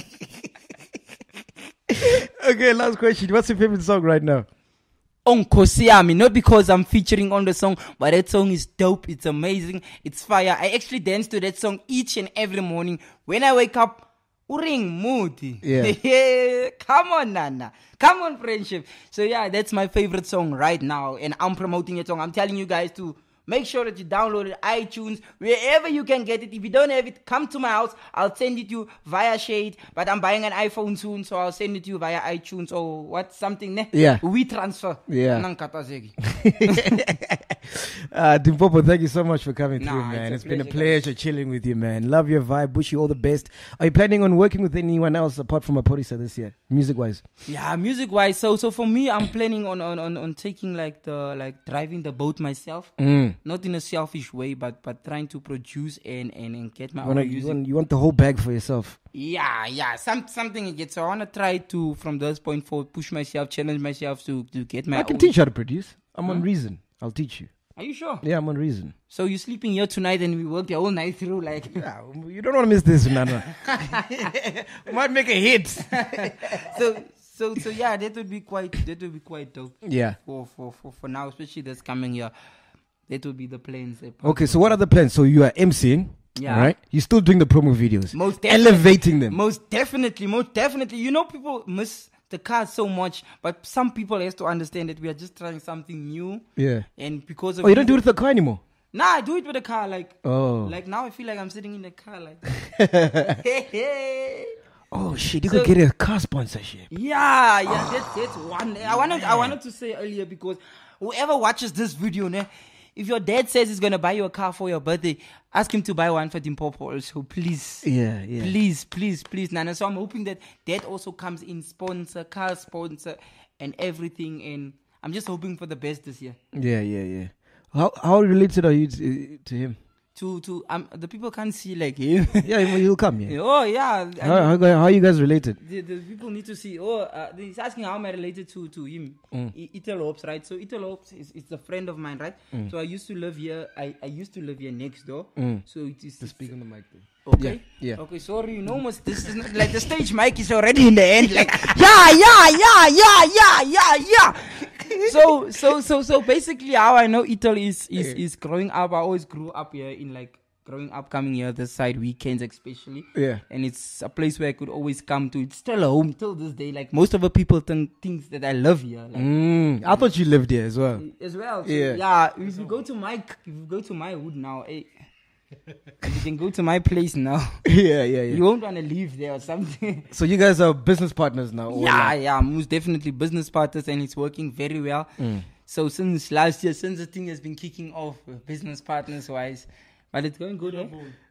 Okay, last question. What's your favorite song right now? Onkosiam. Not because I'm featuring on the song, but that song is dope. It's amazing. It's fire. I actually dance to that song each and every morning. When I wake up, uring moody. Yeah. Come on, Nana. Come on, friendship. So, yeah, that's my favorite song right now. And I'm promoting that song. I'm telling you guys to make sure that you download it, iTunes, wherever you can get it. If you don't have it, come to my house. I'll send it to you via Shade. But I'm buying an iPhone soon, so I'll send it to you via iTunes or what, something. Ne? Yeah. We transfer. Yeah. uh, Dimpopo, thank you so much for coming nah, through, man. It's, it's been a pleasure chilling with you, man. Love your vibe. Wish you all the best. Are you planning on working with anyone else apart from Maphorisa this year, music-wise? Yeah, music-wise. So, so for me, I'm planning on on, on, on taking like the like driving the boat myself. Mm. Not in a selfish way, but but trying to produce and, and, and get my you own wanna, music. You want, you want the whole bag for yourself. Yeah, yeah. Some something you get. So I want to try to, from this point forward, push myself, challenge myself to, to get my I can own. Teach you how to produce. I'm huh? on Reason. I'll teach you. Are you sure? Yeah, I'm on Reason. So you're sleeping here tonight and we work the whole night through like... Yeah, you don't want to miss this, Nana. Might make a hit. so... So so yeah, that would be quite that would be quite dope. Yeah. For for for, for now, especially this coming year. That will be the plans. Okay, so what are the plans? So you are emceeing, yeah. right? You're still doing the promo videos. Most definitely. Elevating them. Most definitely, most definitely. You know, people miss the cars so much, but some people have to understand that we are just trying something new. Yeah. And because of... Oh, you don't do it with the car anymore? Nah, I do it with the car. Like, oh. Like now I feel like I'm sitting in the car. Like, hey, hey. Oh shit! You so, could get a car sponsorship. Yeah, yeah, that's that's one. I wanted, I wanted to say earlier because whoever watches this video, ne, if your dad says he's gonna buy you a car for your birthday, ask him to buy one for Dimpopo also, please. Yeah, yeah. Please, please, please, Nana. So I'm hoping that that also comes in sponsor, car sponsor, and everything. And I'm just hoping for the best this year. Yeah, yeah, yeah. How how related are you to, to him? To to um the people can't see like him. Yeah, he'll come. Yeah. Oh yeah. How, how, how are you guys related? The, the people need to see. Oh, uh, he's asking how am I related to to him? Mm. Itelopes, right? So Itelopes is it's a friend of mine, right? Mm. So I used to live here. I, I used to live here next door. Mm. So it is. To speak on the mic. Though. Okay. Yeah, yeah. Okay. Sorry, you know, almost this is not, like the stage mic is already in the end. Like yeah, yeah, yeah, yeah, yeah, yeah, yeah. so so so so basically, how I know Italy is is, is growing up. I always grew up here in like growing up, coming here this side, weekends especially. Yeah. And it's a place where I could always come to. It's still a home till this day. Like, most of the people think things that I live here. Like, mm, I thought you lived here as well. As well. So, yeah. Yeah. If you go to my, if you go to my hood now, eh, you can go to my place now. Yeah, yeah, yeah. You won't want to leave there or something. So you guys are business partners now? Yeah, like? Yeah. Most definitely business partners, and it's working very well. Mm. So since last year, since the thing has been kicking off business partners wise, but it's going good. Yeah.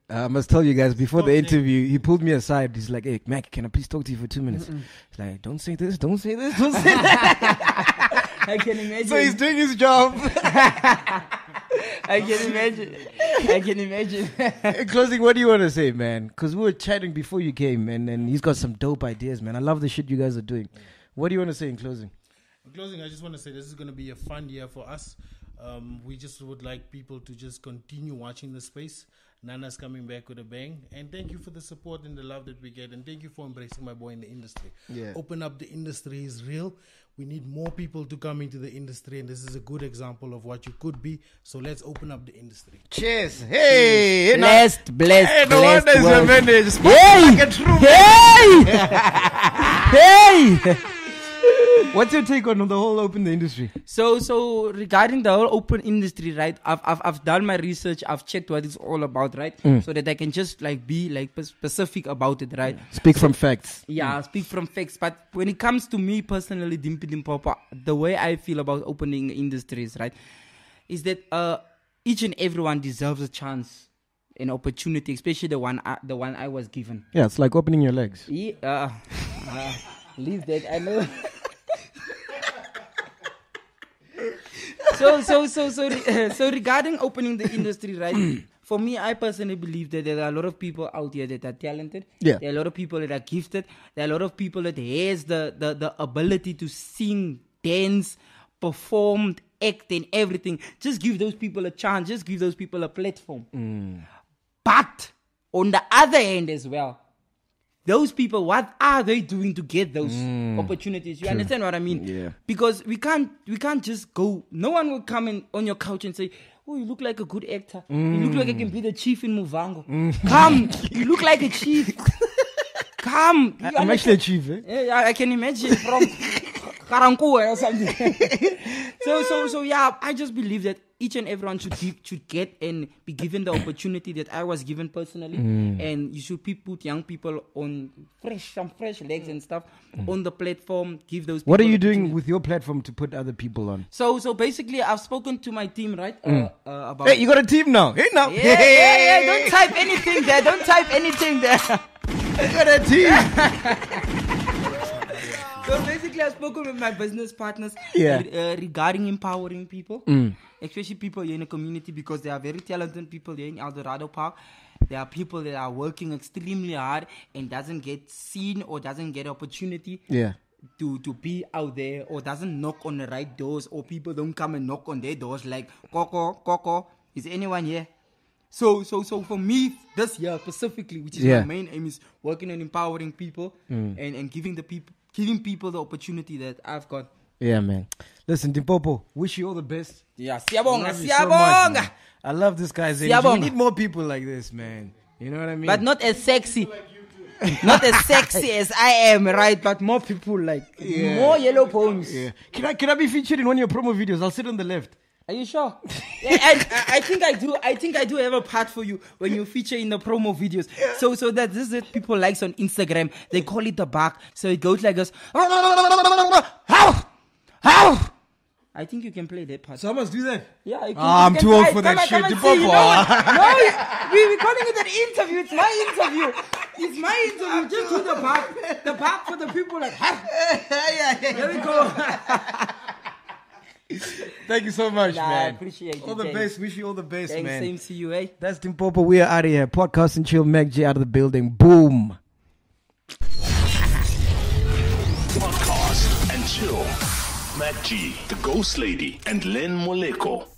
Uh, I must tell you guys, before the interview, he pulled me aside. He's like, "Hey, Mac, can I please talk to you for two minutes?" Mm-mm. He's like, "Don't say this, don't say this, don't say that." I can imagine. So he's doing his job. I can imagine. I can imagine. In closing, what do you want to say, man? Because we were chatting before you came, and, and he's got some dope ideas, man. I love the shit you guys are doing. What do you want to say in closing? In closing, I just want to say this is going to be a fun year for us. Um, we just would like people to just continue watching the space. Nana's coming back with a bang. And thank you for the support and the love that we get. And thank you for embracing my boy in the industry. Yeah. Open up the industry is real. We need more people to come into the industry. And this is a good example of what you could be. So let's open up the industry. Cheers. Hey. Blessed, a, blessed, hey, blessed. Hey, no wonder is a Hey. Hey. Hey. What's your take on the whole open the industry? So, so regarding the whole open industry, right? I've, I've, I've done my research. I've checked what it's all about, right? Mm. So that I can just like be like specific about it, right? Speak so, from facts. Yeah, mm. speak from facts. But when it comes to me personally, Dimpy Dimpopa, the way I feel about opening industries, right, is that uh, each and everyone deserves a chance, an opportunity, especially the one, I, the one I was given. Yeah, it's like opening your legs. Yeah, uh, uh, leave that. I know. So, so, so, so, uh, so regarding opening the industry, right? For me, I personally believe that there are a lot of people out here that are talented. Yeah. There are a lot of people that are gifted. There are a lot of people that has the, the, the ability to sing, dance, perform, act, and everything. Just give those people a chance. Just give those people a platform. Mm. But on the other hand as well, those people, what are they doing to get those mm, opportunities? You true. Understand what I mean? Yeah. Because we can't, we can't just go. No one will come in on your couch and say, "Oh, you look like a good actor. Mm. You look like I can be the chief in Muvango. Mm. Come, you look like a chief. Come, I, I'm actually a chief. Eh? Yeah, I can imagine from Karankuwa or something." So, so, so, yeah. I just believe that each and everyone should give, should get and be given the opportunity that I was given personally, mm. and you should put young people on fresh, some fresh legs and stuff mm. on the platform. Give those people. What are you doing with your platform to put other people on? So, so basically, I've spoken to my team, right? Mm. Uh, uh, about hey, you got a team now? Hey, now? Yeah, hey. yeah, yeah. Don't type anything there. Don't type anything there. You got a team. So basically, I've spoken with my business partners yeah. uh, regarding empowering people, mm. especially people here in the community, because there are very talented people here in Eldorado Park. There are people that are working extremely hard and doesn't get seen or doesn't get opportunity yeah. to, to be out there, or doesn't knock on the right doors, or people don't come and knock on their doors like, "Coco, Coco, is anyone here?" So, so, so for me, this year specifically, which is yeah. my main aim, is working on empowering people mm. and, and giving the people Giving people the opportunity that I've got. Yeah, man. Listen, Dimpopo, wish you all the best. Yeah, siyabonga, siyabonga. So I love this guy's energy. We need more people like this, man. You know what I mean? But not as sexy. Not as sexy as I am, right? But more people like yeah. more yellow poems. Yeah. Can I can I be featured in one of your promo videos? I'll sit on the left. Are you sure? Yeah, I, I think I do. I think I do have a part for you when you feature in the promo videos. Yeah. So, so that this is what people likes on Instagram. They call it the bark. So it goes like this. How? How? I think you can play that part. So I must do that. Yeah, I can. Oh, I'm can too old for that come shit. Come see, you know no, we, we're calling it an interview. It's my interview. It's my interview. Just do the bark. The bark for the people. Like, yeah, yeah. There we go. Thank you so much, nah, man. I appreciate it. All the Thanks. Best. Wish you all the best, Thanks, man. Same to you, eh? That's Dimpopo. We are out of here. Podcast and Chill. Mac G out of the building. Boom. Podcast and Chill. Mac G, the Ghost Lady, and Lenn Moleko.